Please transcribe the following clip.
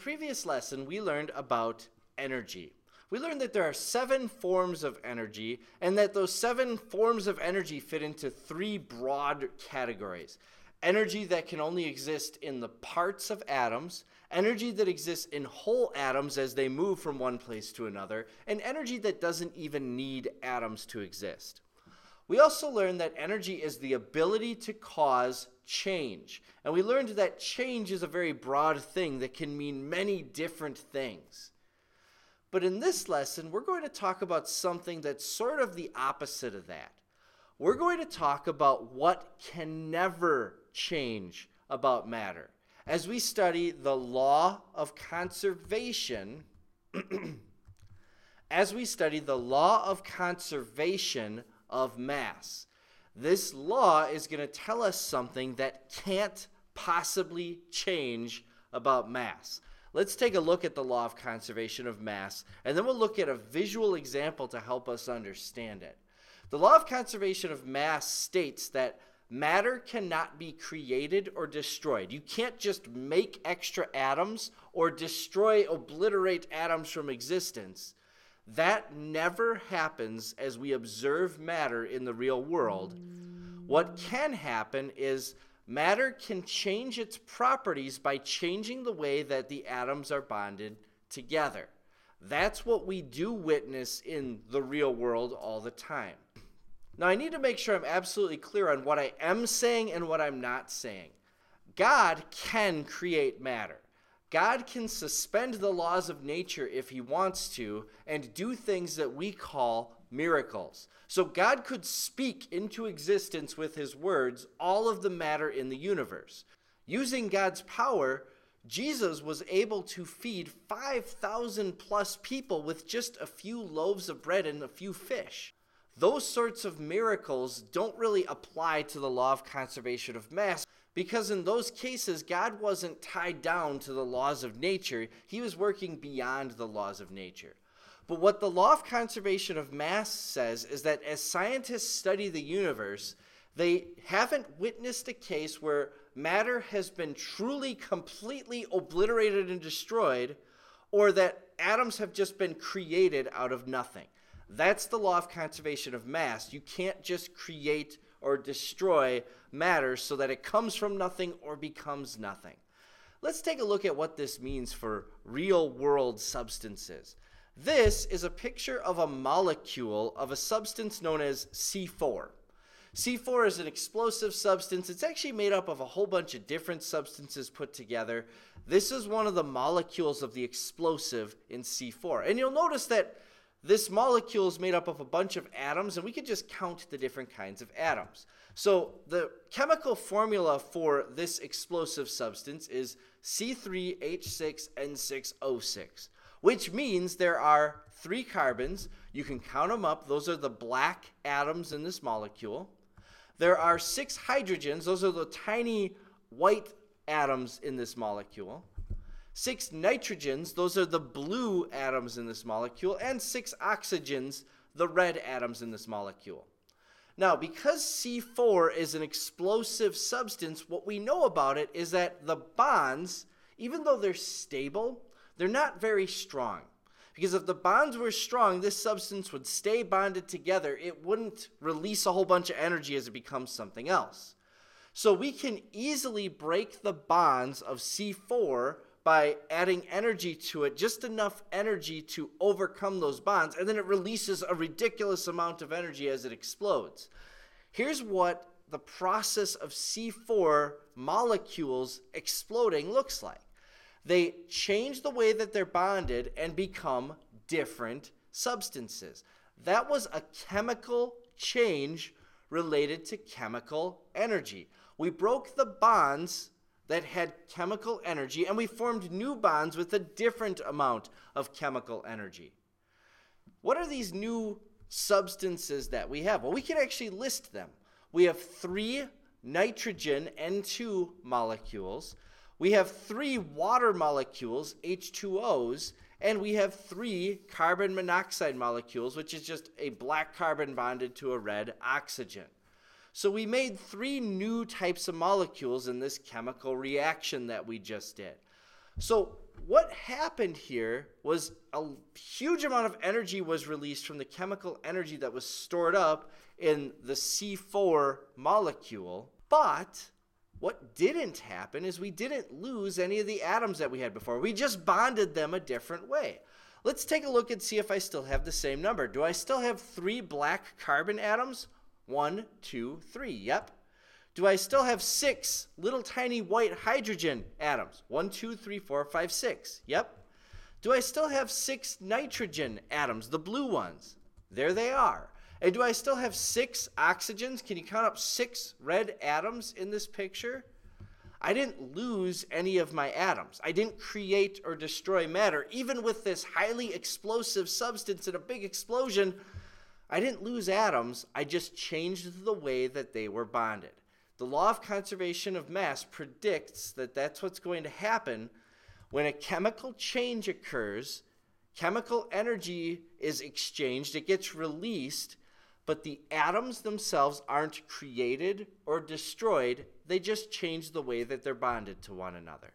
previous lesson, we learned about energy. We learned that there are 7 forms of energy, and that those 7 forms of energy fit into 3 broad categories. Energy that can only exist in the parts of atoms, energy that exists in whole atoms as they move from one place to another, and energy that doesn't even need atoms to exist. We also learned that energy is the ability to cause change. And we learned that change is a very broad thing that can mean many different things. But in this lesson, we're going to talk about something that's sort of the opposite of that. We're going to talk about what can never change about matter as we study the law of conservation, of mass. This law is going to tell us something that can't possibly change about mass. Let's take a look at the law of conservation of mass, and then we'll look at a visual example to help us understand it. The law of conservation of mass states that matter cannot be created or destroyed. You can't just make extra atoms or destroy, obliterate atoms from existence. That never happens as we observe matter in the real world. What can happen is matter can change its properties by changing the way that the atoms are bonded together. That's what we do witness in the real world all the time. Now, I need to make sure I'm absolutely clear on what I am saying and what I'm not saying. God can create matter. God can suspend the laws of nature if he wants to and do things that we call miracles. So God could speak into existence with his words all of the matter in the universe. Using God's power, Jesus was able to feed 5,000 plus people with just a few loaves of bread and a few fish. Those sorts of miracles don't really apply to the law of conservation of mass, because in those cases, God wasn't tied down to the laws of nature. He was working beyond the laws of nature. But what the law of conservation of mass says is that as scientists study the universe, they haven't witnessed a case where matter has been truly, completely obliterated and destroyed, or that atoms have just been created out of nothing. That's the law of conservation of mass. You can't just create or destroy matter so that it comes from nothing or becomes nothing. Let's take a look at what this means for real-world substances. This is a picture of a molecule of a substance known as C4. C4 is an explosive substance. It's actually made up of a whole bunch of different substances put together. This is one of the molecules of the explosive in C4. And you'll notice that this molecule is made up of a bunch of atoms, and we can just count the different kinds of atoms. So the chemical formula for this explosive substance is C3H6N6O6, which means there are 3 carbons. You can count them up. Those are the black atoms in this molecule. There are 6 hydrogens. Those are the tiny white atoms in this molecule. 6 nitrogens, those are the blue atoms in this molecule, and 6 oxygens, the red atoms in this molecule. Now, because C4 is an explosive substance, what we know about it is that the bonds, even though they're stable, they're not very strong. Because if the bonds were strong, this substance would stay bonded together. It wouldn't release a whole bunch of energy as it becomes something else. So we can easily break the bonds of C4 by adding energy to it, just enough energy to overcome those bonds, and then it releases a ridiculous amount of energy as it explodes. Here's what the process of C4 molecules exploding looks like. They change the way that they're bonded and become different substances. That was a chemical change related to chemical energy. We broke the bonds that had chemical energy, and we formed new bonds with a different amount of chemical energy. What are these new substances that we have? Well, we can actually list them. We have 3 nitrogen N2 molecules, we have 3 water molecules, H2Os, and we have 3 carbon monoxide molecules, which is just a black carbon bonded to a red oxygen. So we made 3 new types of molecules in this chemical reaction that we just did. So what happened here was a huge amount of energy was released from the chemical energy that was stored up in the C4 molecule, but what didn't happen is we didn't lose any of the atoms that we had before. We just bonded them a different way. Let's take a look and see if I still have the same number. Do I still have 3 black carbon atoms? 1, 2, 3. Yep. Do I still have 6 little tiny white hydrogen atoms? 1, 2, 3, 4, 5, 6. Yep. Do I still have 6 nitrogen atoms, the blue ones? There they are. And do I still have 6 oxygens? Can you count up 6 red atoms in this picture? I didn't lose any of my atoms. I didn't create or destroy matter. Even with this highly explosive substance in a big explosion, I didn't lose atoms. I just changed the way that they were bonded. The law of conservation of mass predicts that that's what's going to happen when a chemical change occurs. Chemical energy is exchanged, it gets released, but the atoms themselves aren't created or destroyed. They just change the way that they're bonded to one another.